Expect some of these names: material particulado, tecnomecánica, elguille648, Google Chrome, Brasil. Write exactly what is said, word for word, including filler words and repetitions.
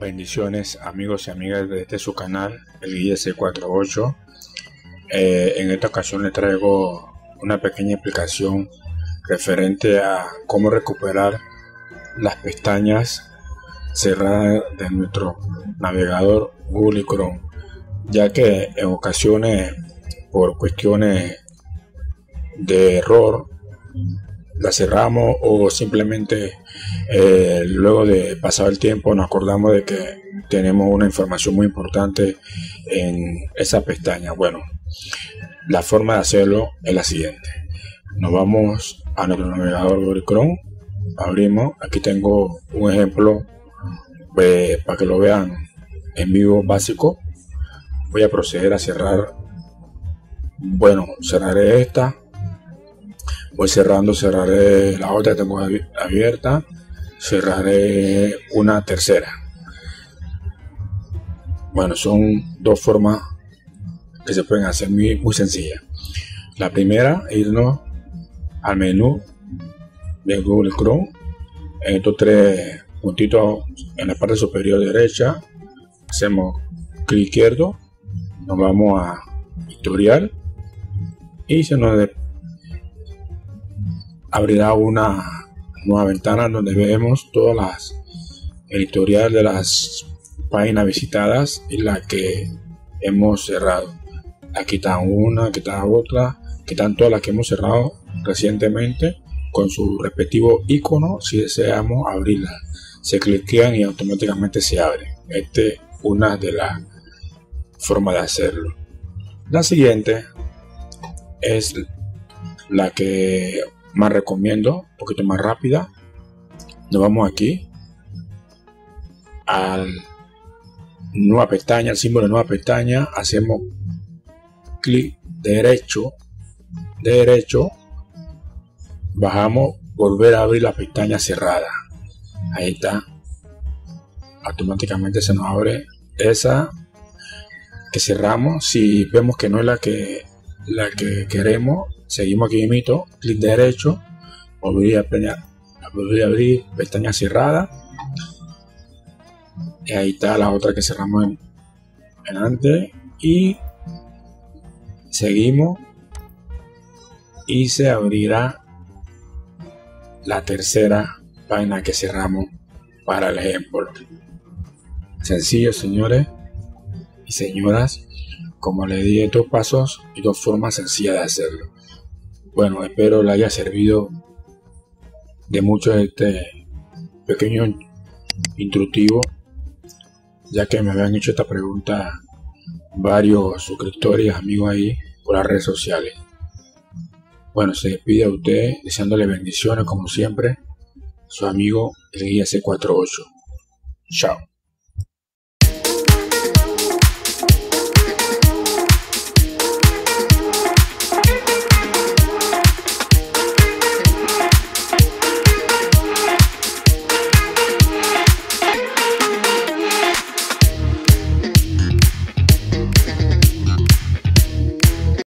Bendiciones amigos y amigas de este su canal, el elguille seis cuatro ocho. Eh, en esta ocasión les traigo una pequeña explicación referente a cómo recuperar las pestañas cerradas de nuestro navegador Google Chrome, ya que en ocasiones por cuestiones de error la cerramos o simplemente eh, luego de pasar el tiempo nos acordamos de que tenemos una información muy importante en esa pestaña. Bueno, la forma de hacerlo es la siguiente: nos vamos a nuestro navegador Google Chrome, abrimos, aquí tengo un ejemplo eh, para que lo vean en vivo básico. Voy a proceder a cerrar, bueno, cerraré esta. Voy cerrando, cerraré la otra que tengo abierta, cerraré una tercera. Bueno, son dos formas que se pueden hacer muy, muy sencillas. La primera, irnos al menú de Google Chrome, en estos tres puntitos en la parte superior derecha, hacemos clic izquierdo, nos vamos a historial y se nos abrirá una nueva ventana donde vemos todas las el historial de las páginas visitadas y las que hemos cerrado. Aquí está una, aquí está otra, aquí están todas las que hemos cerrado recientemente con su respectivo icono. Si deseamos abrirla, se cliquean y automáticamente se abre. Esta es una de las formas de hacerlo. La siguiente es la que más recomiendo, un poquito más rápida. Nos vamos aquí a nueva pestaña, al símbolo de nueva pestaña, hacemos clic derecho, derecho, bajamos, volver a abrir la pestaña cerrada. Ahí está, automáticamente se nos abre esa que cerramos. Si vemos que no es la que la que queremos, seguimos aquí mismo, clic derecho, volver a, pestaña, volver a abrir pestaña cerrada, y ahí está la otra que cerramos en, en antes, y seguimos y se abrirá la tercera página que cerramos para el ejemplo. Sencillo, señores y señoras. Como les dije, dos pasos y dos formas sencillas de hacerlo. Bueno, espero les haya servido de mucho este pequeño instructivo, ya que me habían hecho esta pregunta varios suscriptores y amigos ahí por las redes sociales. Bueno, se despide a usted deseándole bendiciones como siempre. Su amigo, el elguille seis cuatro ocho. Chao.